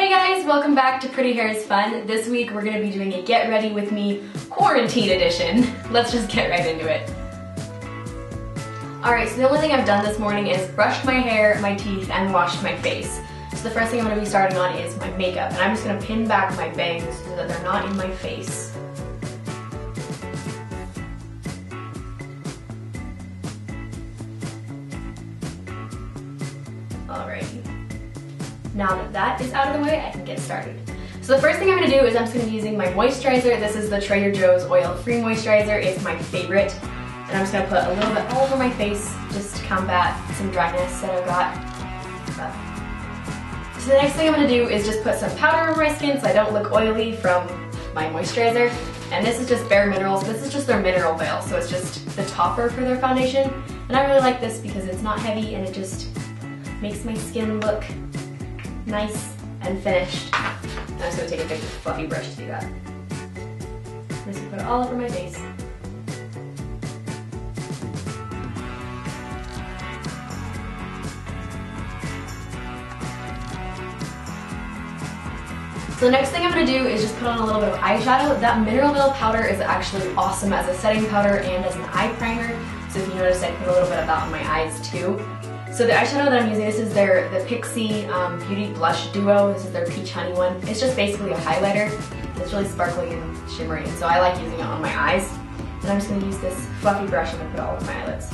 Hey guys, welcome back to Pretty Hair is Fun. This week we're gonna be doing a Get Ready With Me Quarantine Edition. Let's just get right into it. Alright, so the only thing I've done this morning is brushed my hair, my teeth, and washed my face. So the first thing I'm gonna be starting on is my makeup, and I'm just gonna pin back my bangs so that they're not in my face. Alrighty. Now that that is out of the way, I can get started. So the first thing I'm gonna do is I'm just gonna be using my moisturizer. This is the Trader Joe's oil-free moisturizer. It's my favorite. And I'm just gonna put a little bit all over my face just to combat some dryness that I've got. So the next thing I'm gonna do is just put some powder on my skin so I don't look oily from my moisturizer. And this is just Bare Minerals. This is just their mineral veil. So it's just the topper for their foundation. And I really like this because it's not heavy and it just makes my skin look nice and finished. I'm just gonna take a big fluffy brush to do that. I'm just gonna put it all over my face. So the next thing I'm gonna do is just put on a little bit of eyeshadow. That mineral veil powder is actually awesome as a setting powder and as an eye primer. So if you notice, I put a little bit of that on my eyes too. So the eyeshadow that I'm using, this is the Pixi Beauty Blush Duo. This is their peach honey one. It's just basically a highlighter. It's really sparkling and shimmery, so I like using it on my eyes. And I'm just gonna use this fluffy brush and put it all over my eyelids.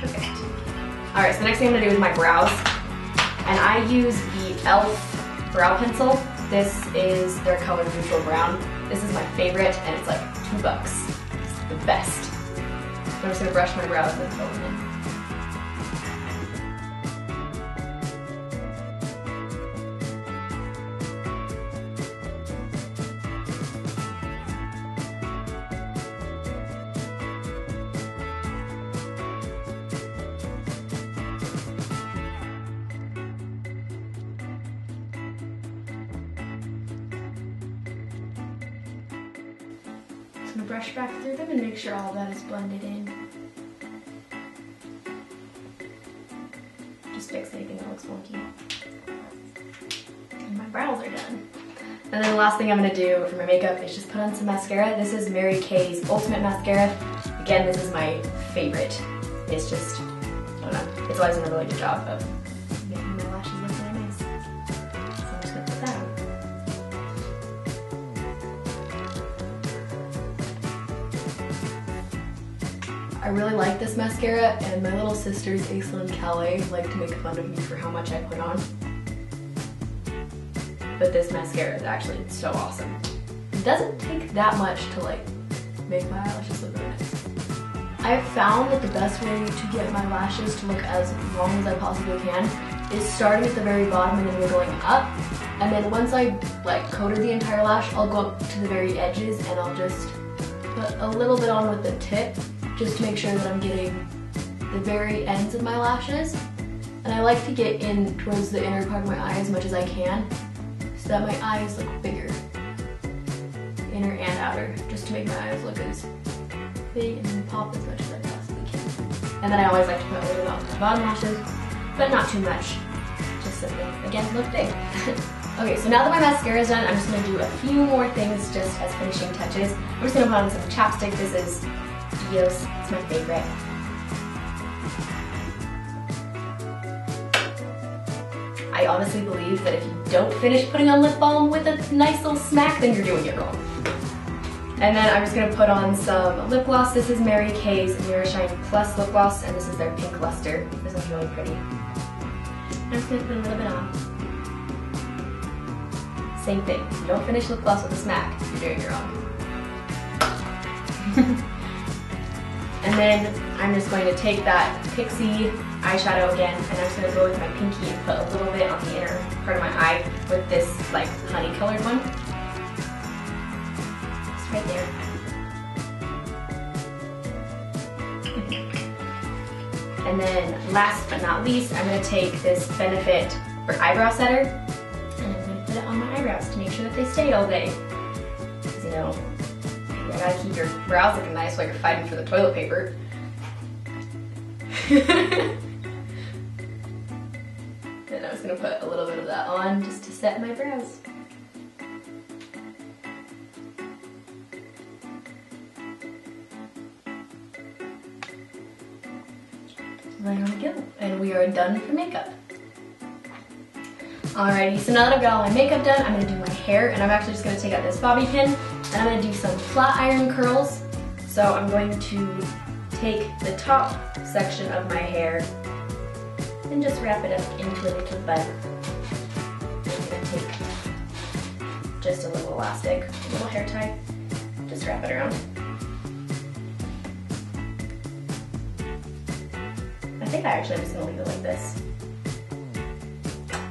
Perfect. All right, so the next thing I'm gonna do is my brows. And I use the e.l.f. brow pencil. This is their color neutral brown. This is my favorite, and it's like $2. It's the best. I'm just gonna brush my brows and fill them in. Gonna brush back through them and make sure all that is blended in. Just fix anything that looks wonky. And my brows are done. And then the last thing I'm gonna do for my makeup is just put on some mascara. This is Mary Kay's Ultimate Mascara. Again, this is my favorite. It's just, I don't know, it's always done a really good job of making my lashes look really nice. So I'm just gonna put that on. I really like this mascara, and my little sisters, Aislinn Calais, like to make fun of me for how much I put on. But this mascara is actually so awesome. It doesn't take that much to like make my eyelashes look really nice. I've found that the best way to get my lashes to look as long as I possibly can is starting at the very bottom and then wiggling up. And then once I like coated the entire lash, I'll go up to the very edges and I'll just put a little bit on with the tip, just to make sure that I'm getting the very ends of my lashes. And I like to get in towards the inner part of my eye as much as I can so that my eyes look bigger, inner and outer, just to make my eyes look as big and pop as much as I possibly can. And then I always like to put a little bit on my bottom lashes, but not too much, just so they, again, look big. Okay, so now that my mascara is done, I'm just gonna do a few more things just as finishing touches. I'm just gonna put on some chapstick. This is Dios, it's my favorite. I honestly believe that if you don't finish putting on lip balm with a nice little smack, then you're doing it wrong. And then I'm just gonna put on some lip gloss. This is Mary Kay's Mirror Shine Plus lip gloss, and this is their Pink Luster. This is really pretty. I'm just gonna put a little bit on. Same thing, if you don't finish lip gloss with a smack, you're doing it wrong. And then I'm just going to take that Pixi eyeshadow again, and I'm just going to go with my pinky and put a little bit on the inner part of my eye with this like honey colored one. It's right there. And then last but not least, I'm going to take this Benefit for eyebrow setter, and I'm going to put it on my eyebrows to make sure that they stay all day. Because you know, I gotta keep your brows looking nice while you're fighting for the toilet paper. And I was gonna put a little bit of that on just to set my brows. There we go, and we are done for makeup. Alrighty, so now that I've got all my makeup done, I'm gonna do my hair, and I'm actually just gonna take out this bobby pin, and I'm gonna do some flat iron curls. So I'm going to take the top section of my hair and just wrap it up into a little bun. I'm gonna take just a little elastic, a little hair tie, just wrap it around. I think I'm just gonna leave it like this.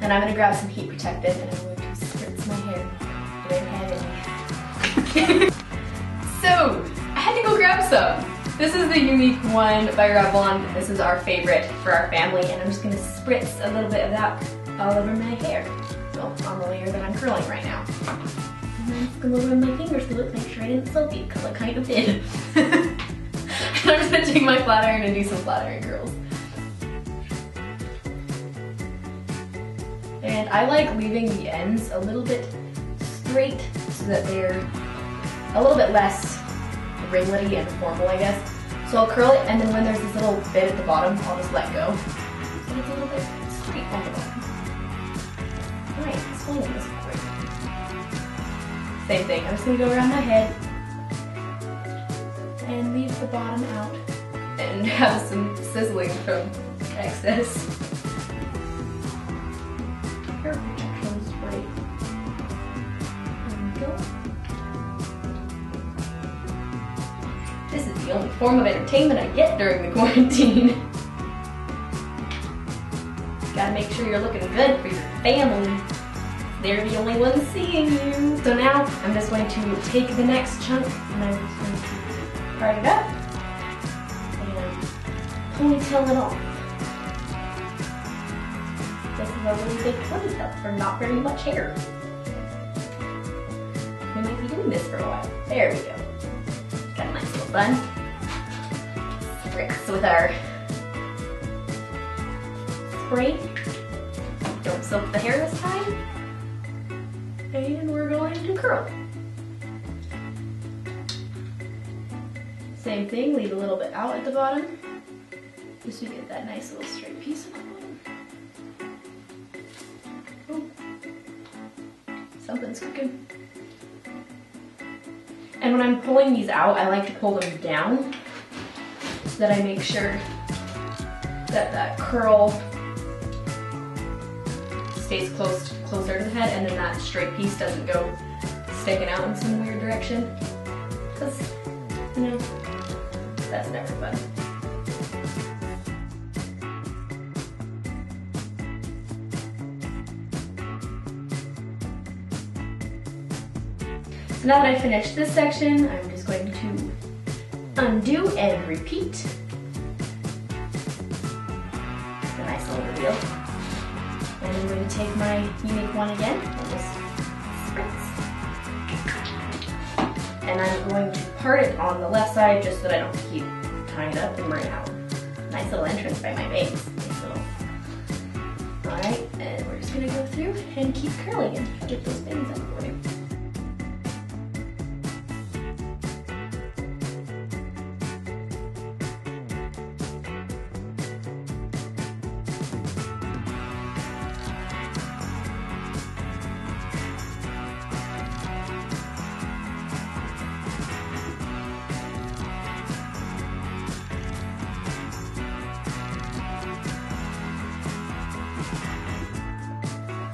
And I'm gonna grab some heat protectant and I'm going to spritz my hair very heavily. So, I had to go grab some. This is the Unique One by Revlon. This is our favorite for our family, and I'm just gonna spritz a little bit of that all over my hair. Well, on the layer that I'm curling right now. And then I'm gonna rub my fingers through it, make sure I didn't soak it, because I kind of did. And I'm just gonna take my flat iron and do some flat iron curls. And I like leaving the ends a little bit straight so that they're a little bit less ringlet-y and formal, I guess. So I'll curl it, and then when there's this little bit at the bottom, I'll just let go. But it's a little bit straight on the bottom. Alright, let's hold this quick. Same thing, I'm just gonna go around my head and leave the bottom out and have some sizzling from excess. This is the only form of entertainment I get during the quarantine. Gotta make sure you're looking good for your family. They're the only ones seeing you. So now I'm just going to take the next chunk and I'm just going to part it up and ponytail it off. This is a really big ponytail for not very much hair. We might be doing this for a while. There we go. Got a nice little bun. Spritz with our spray. Don't soak the hair this time. And we're going to curl. Same thing, leave a little bit out at the bottom. Just to get that nice little straight piece of bottom. Oh. Something's cooking. And when I'm pulling these out, I like to pull them down so that I make sure that that curl stays closer to the head, and then that straight piece doesn't go sticking out in some weird direction. Because, you know, that's never fun. So now that I finished this section, I'm just going to undo and repeat. It's a nice little reveal. And I'm going to take my Unique One again and just spritz. And I'm going to part it on the left side just so that I don't keep tying it up and bring it out. Nice little entrance by my bangs. Nice little. Alright, and we're just going to go through and keep curling and get those bangs out for you.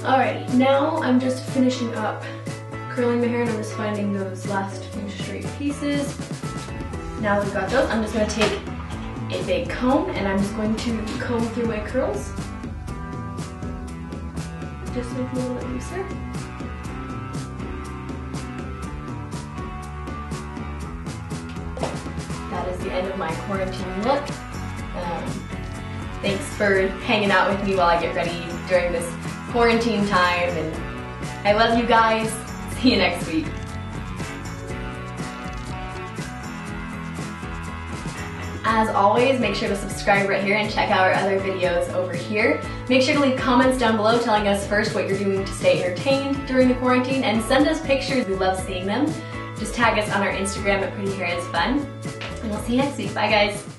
Alrighty, now I'm just finishing up curling my hair, and I'm just finding those last few straight pieces. Now that we've got those, I'm just going to take a big comb and I'm just going to comb through my curls. Just make them a little bit looser. That is the end of my quarantine look. Thanks for hanging out with me while I get ready during this quarantine time, and I love you guys. See you next week. As always, make sure to subscribe right here and check out our other videos over here. Make sure to leave comments down below telling us first what you're doing to stay entertained during the quarantine, and send us pictures. We love seeing them. Just tag us on our Instagram at Pretty Hair is Fun, and we'll see you next week. Bye guys!